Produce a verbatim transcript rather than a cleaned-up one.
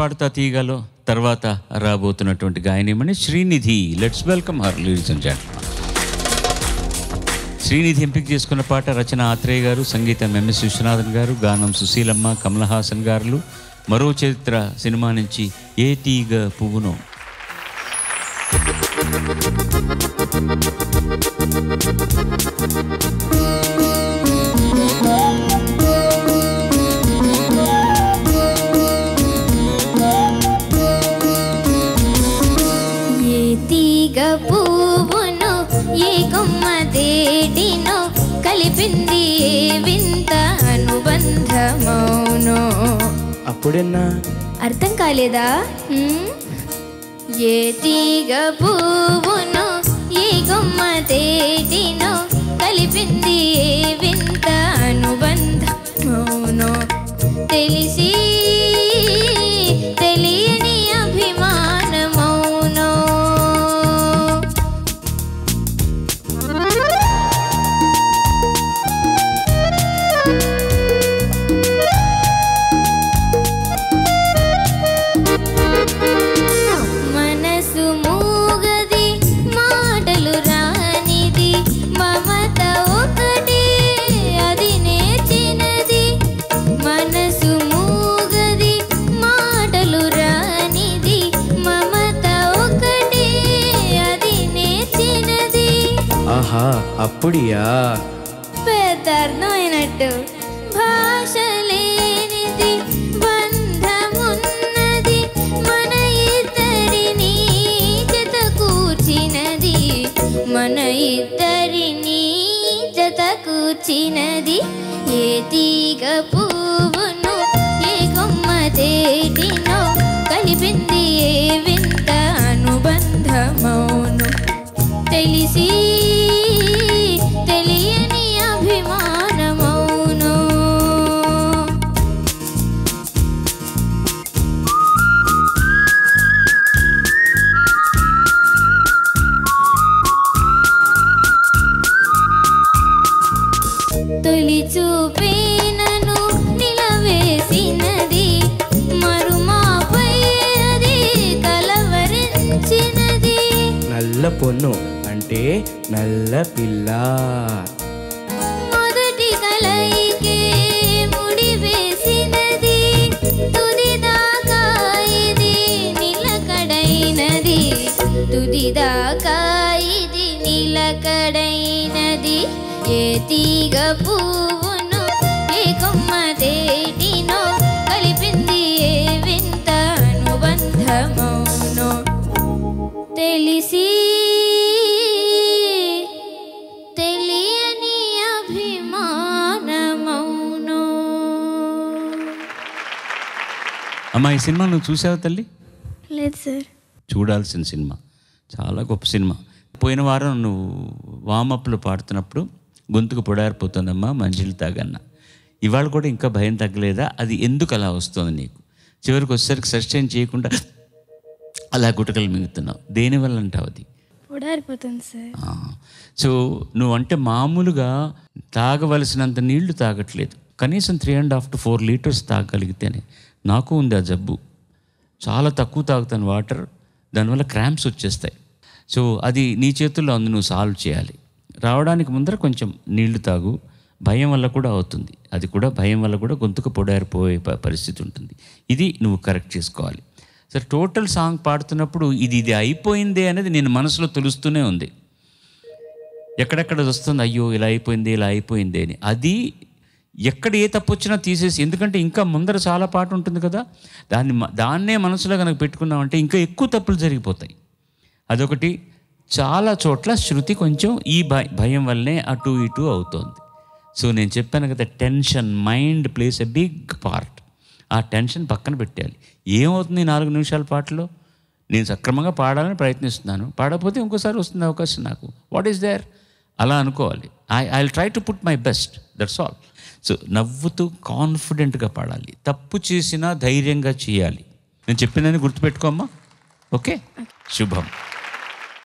పాడుతా తీయగాలో తర్వాత రాబోతున్నటువంటి గాయనిమని Srinidhi. Let's welcome her ladies and gentlemen. Srinidhi ఎంపిక చేసుకున్న పాట రచన ఆత్రేయ గారు, సంగీతం ఎంఎస్ విశ్వనాథన్ గారు, గానం సుశీలమ్మ, కమల్ హాసన్ గారు. మరో చరిత్ర సినిమా నుంచి ఏ తీగ పువ్వునో. ఏటినో కలిపింది వింత అనుబంధ మౌనో. అప్పుడన్నా అర్థం కాలేదా? ఏ తీగ పువ్వునో ఏ గుమ్మ తేటినో కలిపింది వింత అనుబంధ మౌనో. తెలిసి తెలియని అభిమాన మౌనో. అప్పుడియా పెద్ద అర్థం అయినట్టు. భాష లేనిది బంధమున్నది మన ఇద్దరిని జత కూర్చినది, మన ఇద్దరిని జత కూర్చినది. ఏ తీగ పువ్వును ఏ కొమ్మ తేటినో కలిపింది ఏ వింత అనుబంధమౌను. తెలిసి తెలియని అభిమానమౌను. తొలి చూపేనను నిలవేసినది మరుమాపై అది కలవరించినది. నల్ల పొన్ను అంటే నల్ల పిల్ల. మొదటి కలయికే ముడి వేసినది, తుది దాకా ఇది నిలకడైనది, తుది దాకా ఇది నిలకడైనది. ఏ తీగ పువ్వును ఏ కొమ్మ తేటినో కలిపింది ఏ వింత అనుబంధమౌనో. తెలిసి అమ్మా, ఈ సినిమా నువ్వు చూసావా తల్లి? లేదు సార్. చూడాల్సిన సినిమా, చాలా గొప్ప సినిమా. పోయిన వారం నువ్వు వామప్లు పాడుతున్నప్పుడు గొంతుకు పొడారిపోతుందమ్మా మంజీలు తాగన్న. ఇవాళ కూడా ఇంకా భయం తగ్గలేదా? అది ఎందుకు అలా వస్తుంది నీకు? చివరికి వచ్చేసరికి సస్టైన్ చేయకుండా అలా గుటకలు మింగుతున్నావు, దేనివల్ల అంటావు? అది పొడారిపోతుంది సార్. సో నువ్వంటే మామూలుగా తాగవలసినంత నీళ్లు తాగట్లేదు, కనీసం three and half to four litres తాగగలిగితేనే. నాకు ఉంది ఆ జబ్బు, చాలా తక్కువ తాగుతాను వాటర్, దానివల్ల క్రాంప్స్ వచ్చేస్తాయి. సో అది నీ చేతుల్లో ఉంది, నువ్వు సాల్వ్ చేయాలి. రావడానికి ముందర కొంచెం నీళ్లు తాగు. భయం వల్ల కూడా అవుతుంది, అది కూడా భయం వల్ల కూడా గొంతుకు పొడారిపోయే పరిస్థితి ఉంటుంది. ఇది నువ్వు కరెక్ట్ చేసుకోవాలి. సరే, టోటల్ సాంగ్ పాడుతున్నప్పుడు ఇది ఇది అయిపోయిందే అనేది నేను మనసులో తెలుస్తూనే ఉంది, ఎక్కడెక్కడ వస్తుంది అయ్యో ఇలా అయిపోయింది ఇలా అయిపోయింది అని. అది ఎక్కడ ఏ తప్పు వచ్చినా తీసేసి, ఎందుకంటే ఇంకా ముందర చాలా పాట ఉంటుంది కదా, దాన్ని దాన్నే మనసులో కనుక పెట్టుకున్నామంటే ఇంకా ఎక్కువ తప్పులు జరిగిపోతాయి. అదొకటి. చాలా చోట్ల శృతి కొంచెం ఈ భయం వల్లనే అటు ఇటు అవుతోంది. సో నేను చెప్పాను కదా, tension, mind plays a big part. ఆ టెన్షన్ పక్కన పెట్టాలి. ఏమవుతుంది నాలుగు నిమిషాల పాటలో? నేను సక్రమంగా పాడాలని ప్రయత్నిస్తున్నాను, పాడకపోతే ఇంకోసారి వస్తుంది అవకాశం నాకు. వాట్ ఈస్ దేర్ అలా అనుకోవాలి. I I will try to put my best, that's all. So నవ్వుతూ కాన్ఫిడెంట్గా పాడాలి, తప్పు చేసినా ధైర్యంగా చేయాలి. నేను చెప్పినని గుర్తుపెట్టుకోమ్మా, ఓకే? శుభం.